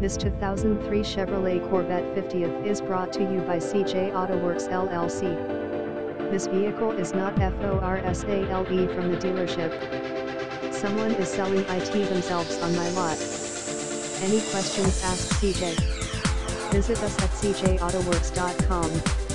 This 2003 Chevrolet Corvette 50th is brought to you by CJ AutoWorx LLC. This vehicle is not for sale from the dealership. Someone is selling it themselves on my lot. Any questions, ask CJ. Visit us at cjautoworx.com.